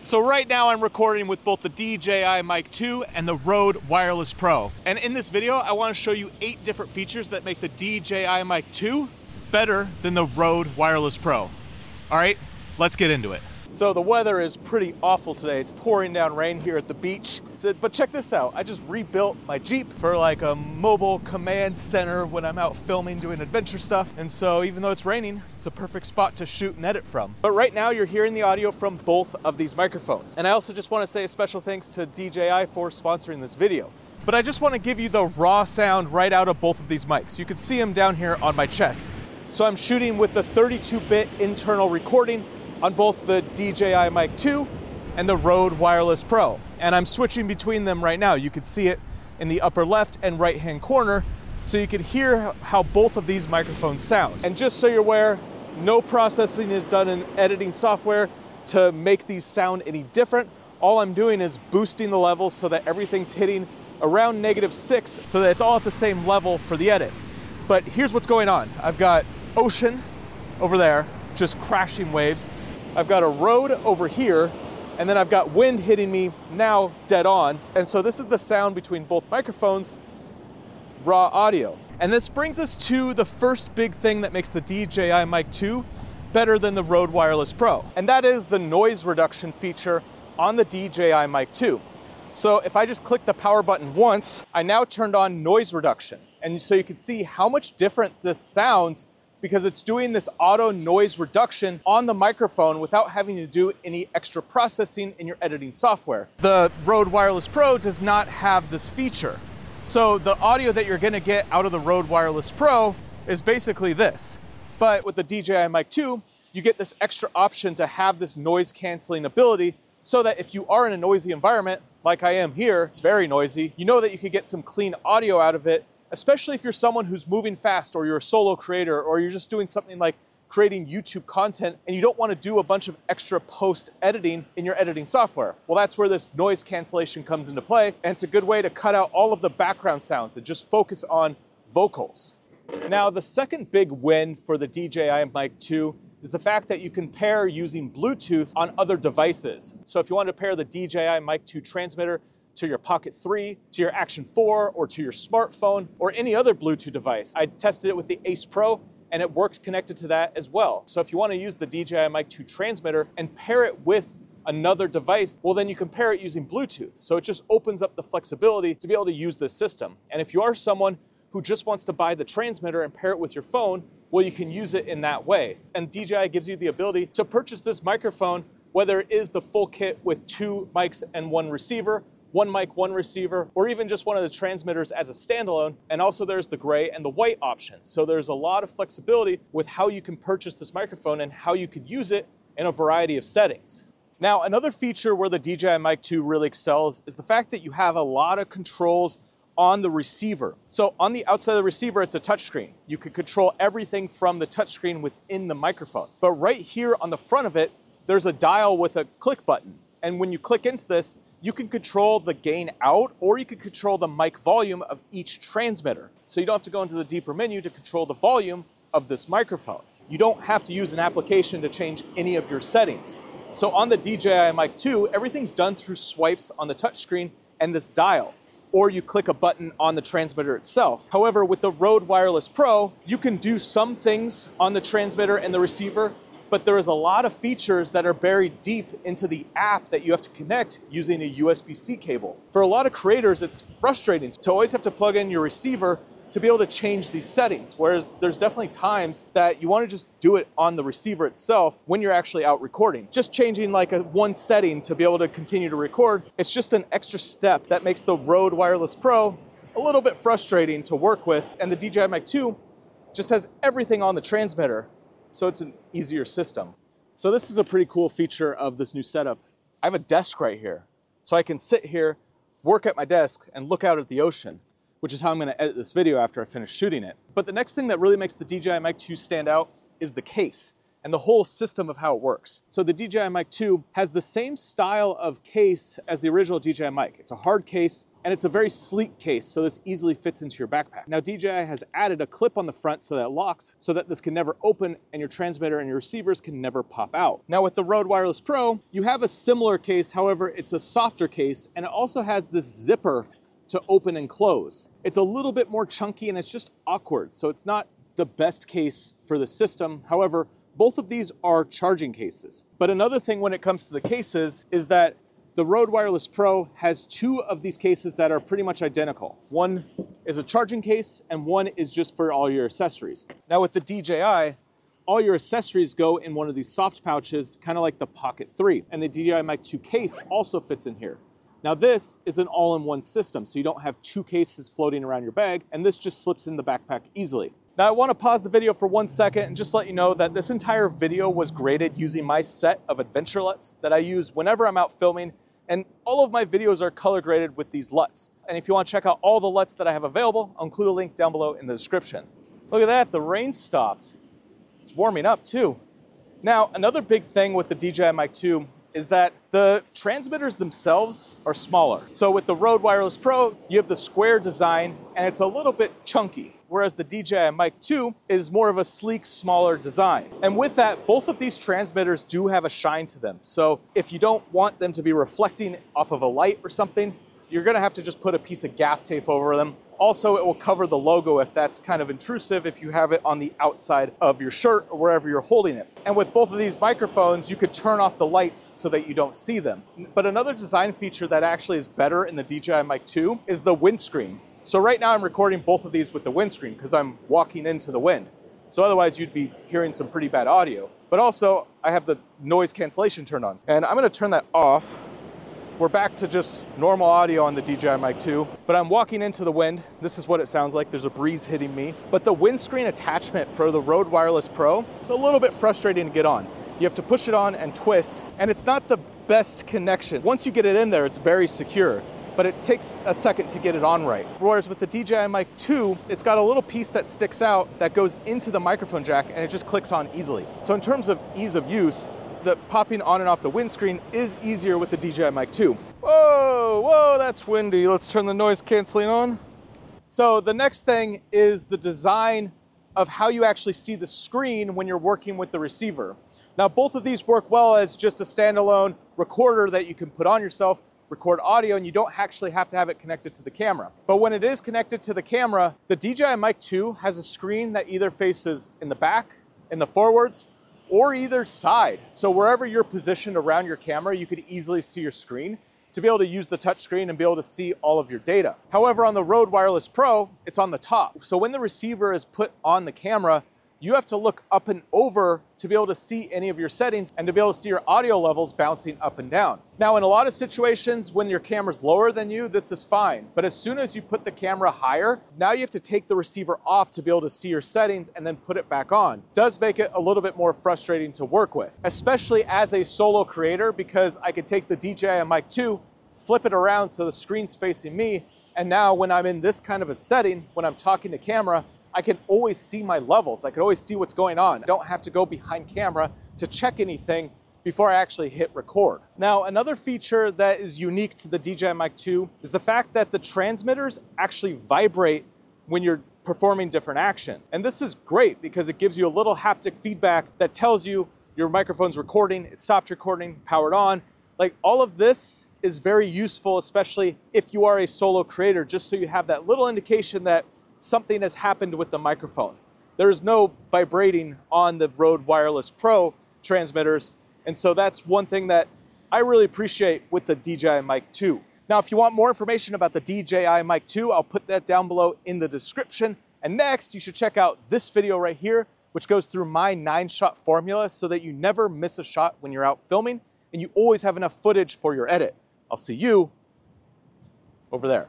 So right now I'm recording with both the DJI Mic 2 and the Rode Wireless Pro. And in this video, I want to show you 8 different features that make the DJI Mic 2 better than the Rode Wireless Pro. All right, let's get into it. So the weather is pretty awful today. It's pouring down rain here at the beach. But check this out. I just rebuilt my Jeep for like a mobile command center when I'm out filming, doing adventure stuff. And so even though it's raining, it's a perfect spot to shoot and edit from. But right now you're hearing the audio from both of these microphones. And I also just want to say a special thanks to DJI for sponsoring this video. But I just want to give you the raw sound right out of both of these mics. You can see them down here on my chest. So I'm shooting with the 32-bit internal recording on both the DJI Mic 2 and the Rode Wireless Pro. And I'm switching between them right now. You can see it in the upper left and right-hand corner, so you can hear how both of these microphones sound. And just so you're aware, no processing is done in editing software to make these sound any different. All I'm doing is boosting the levels so that everything's hitting around -6, so that it's all at the same level for the edit. But here's what's going on. I've got ocean over there, just crashing waves. I've got a road over here, and then I've got wind hitting me now dead on. And so this is the sound between both microphones, raw audio. And this brings us to the first big thing that makes the DJI Mic 2 better than the Rode Wireless Pro. And that is the noise reduction feature on the DJI Mic 2. So if I just click the power button once, I now turned on noise reduction. And so you can see how much different this sounds because it's doing this auto noise reduction on the microphone without having to do any extra processing in your editing software. The Rode Wireless Pro does not have this feature. So the audio that you're gonna get out of the Rode Wireless Pro is basically this. But with the DJI Mic 2, you get this extra option to have this noise canceling ability so that if you are in a noisy environment, like I am here, it's very noisy, you know that you could get some clean audio out of it, especially if you're someone who's moving fast or you're a solo creator or you're just doing something like creating YouTube content and you don't want to do a bunch of extra post-editing in your editing software. Well, that's where this noise cancellation comes into play, and it's a good way to cut out all of the background sounds and just focus on vocals. Now, the second big win for the DJI Mic 2 is the fact that you can pair using Bluetooth on other devices. So if you want to pair the DJI Mic 2 transmitter to your Pocket 3, to your Action 4, or to your smartphone, or any other Bluetooth device. I tested it with the Ace Pro, and it works connected to that as well. So if you want to use the DJI Mic 2 transmitter and pair it with another device, well then you can pair it using Bluetooth. So it just opens up the flexibility to be able to use this system. And if you are someone who just wants to buy the transmitter and pair it with your phone, well, you can use it in that way. And DJI gives you the ability to purchase this microphone, whether it is the full kit with 2 mics and 1 receiver, 1 mic, 1 receiver, or even just one of the transmitters as a standalone. And also there's the gray and the white options. So there's a lot of flexibility with how you can purchase this microphone and how you could use it in a variety of settings. Now, another feature where the DJI Mic 2 really excels is the fact that you have a lot of controls on the receiver. So on the outside of the receiver, it's a touchscreen. You could control everything from the touchscreen within the microphone. But right here on the front of it, there's a dial with a click button. And when you click into this, you can control the gain out, or you can control the mic volume of each transmitter. So you don't have to go into the deeper menu to control the volume of this microphone. You don't have to use an application to change any of your settings. So on the DJI Mic 2, everything's done through swipes on the touchscreen and this dial, or you click a button on the transmitter itself. However, with the Rode Wireless Pro, you can do some things on the transmitter and the receiver, but there is a lot of features that are buried deep into the app that you have to connect using a USB-C cable. For a lot of creators, it's frustrating to always have to plug in your receiver to be able to change these settings, whereas there's definitely times that you want to just do it on the receiver itself when you're actually out recording. Just changing like one setting to be able to continue to record, it's just an extra step that makes the Rode Wireless Pro a little bit frustrating to work with, and the DJI Mic 2 just has everything on the transmitter. So it's an easier system. So this is a pretty cool feature of this new setup. I have a desk right here. So I can sit here, work at my desk, and look out at the ocean, which is how I'm gonna edit this video after I finish shooting it. But the next thing that really makes the DJI Mic 2 stand out is the case. and the whole system of how it works. So the DJI Mic 2 has the same style of case as the original DJI Mic. It's a hard case, and it's a very sleek case, so this easily fits into your backpack. Now DJI has added a clip on the front so that it locks, so that this can never open and your transmitter and your receivers can never pop out. Now with the Rode Wireless Pro, you have a similar case, however, it's a softer case, and it also has this zipper to open and close. It's a little bit more chunky and it's just awkward, so it's not the best case for the system. However, both of these are charging cases. But another thing when it comes to the cases is that the Rode Wireless Pro has two of these cases that are pretty much identical. One is a charging case and one is just for all your accessories. Now with the DJI, all your accessories go in one of these soft pouches, kind of like the Pocket 3, and the DJI Mic 2 case also fits in here. Now this is an all-in-one system, so you don't have two cases floating around your bag, and this just slips in the backpack easily. Now I want to pause the video for 1 second and just let you know that this entire video was graded using my set of Adventure LUTs that I use whenever I'm out filming, and all of my videos are color graded with these LUTs. And if you want to check out all the LUTs that I have available, I'll include a link down below in the description. Look at that, the rain stopped. It's warming up too. Now another big thing with the DJI Mic 2 is that the transmitters themselves are smaller. So with the Rode Wireless Pro, you have the square design and it's a little bit chunky, whereas the DJI Mic 2 is more of a sleek, smaller design. And with that, both of these transmitters do have a shine to them. So if you don't want them to be reflecting off of a light or something, you're gonna have to just put a piece of gaff tape over them. Also, it will cover the logo if that's kind of intrusive, if you have it on the outside of your shirt or wherever you're holding it. And with both of these microphones, you could turn off the lights so that you don't see them. But another design feature that actually is better in the DJI Mic 2 is the windscreen. So right now I'm recording both of these with the windscreen because I'm walking into the wind. So otherwise you'd be hearing some pretty bad audio. But also I have the noise cancellation turned on, and I'm gonna turn that off. We're back to just normal audio on the DJI Mic 2, but I'm walking into the wind. This is what it sounds like. There's a breeze hitting me. But the windscreen attachment for the Rode Wireless Pro, it's a little bit frustrating to get on. You have to push it on and twist, and it's not the best connection. Once you get it in there, it's very secure, but it takes a second to get it on right. Whereas with the DJI Mic 2, it's got a little piece that sticks out that goes into the microphone jack, and it just clicks on easily. So in terms of ease of use, the popping on and off the windscreen is easier with the DJI Mic 2. Whoa, whoa, that's windy. Let's turn the noise canceling on. So the next thing is the design of how you actually see the screen when you're working with the receiver. Now, both of these work well as just a standalone recorder that you can put on yourself, record audio, and you don't actually have to have it connected to the camera. But when it is connected to the camera, the DJI Mic 2 has a screen that either faces in the back, in the forwards, or either side. So wherever you're positioned around your camera, you could easily see your screen to be able to use the touchscreen and be able to see all of your data. However, on the Rode Wireless Pro, it's on the top. So when the receiver is put on the camera, you have to look up and over to be able to see any of your settings and to be able to see your audio levels bouncing up and down. Now, in a lot of situations, when your camera's lower than you, this is fine. But as soon as you put the camera higher, now you have to take the receiver off to be able to see your settings and then put it back on. It does make it a little bit more frustrating to work with, especially as a solo creator, because I could take the DJI Mic 2, flip it around so the screen's facing me, and now when I'm in this kind of a setting, when I'm talking to camera, I can always see my levels. I can always see what's going on. I don't have to go behind camera to check anything before I actually hit record. Now, another feature that is unique to the DJI Mic 2 is the fact that the transmitters actually vibrate when you're performing different actions. And this is great because it gives you a little haptic feedback that tells you your microphone's recording, it stopped recording, powered on. Like, all of this is very useful, especially if you are a solo creator, just so you have that little indication that something has happened with the microphone. There's no vibrating on the Rode Wireless Pro transmitters, and so that's one thing that I really appreciate with the DJI Mic 2. Now, if you want more information about the DJI Mic 2, I'll put that down below in the description. And next, you should check out this video right here, which goes through my 9-shot formula so that you never miss a shot when you're out filming and you always have enough footage for your edit. I'll see you over there.